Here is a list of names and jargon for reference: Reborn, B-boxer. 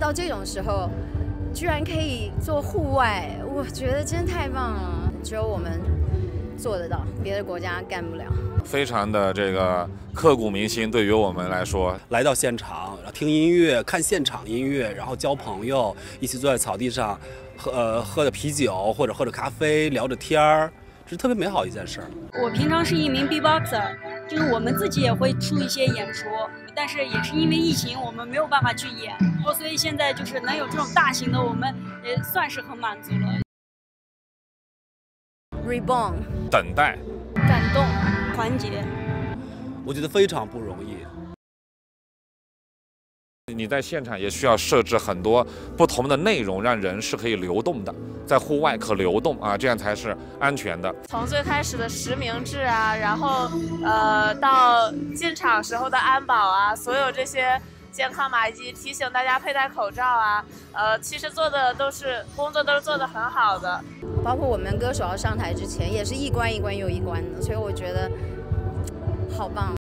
到这种时候，居然可以做户外，我觉得真太棒了，只有我们做得到，别的国家干不了。非常的这个刻骨铭心，对于我们来说，来到现场，听音乐，看现场音乐，然后交朋友，一起坐在草地上，喝着啤酒或者喝着咖啡，聊着天儿，这是特别美好一件事。我平常是一名 B-boxer， 就是我们自己也会出一些演出，但是也是因为疫情，我们没有办法去演，所以现在就是能有这种大型的，我们也算是很满足了。Reborn， 等待，感动，团结，我觉得非常不容易。你在现场也需要设置很多不同的内容，让人是可以流动的，在户外可流动啊，这样才是安全的。从最开始的实名制啊，然后到进场时候的安保啊，所有这些。 健康码以及提醒大家佩戴口罩啊，其实做的工作都是做得很好的，包括我们歌手要上台之前也是一关一关又一关的，所以我觉得好棒。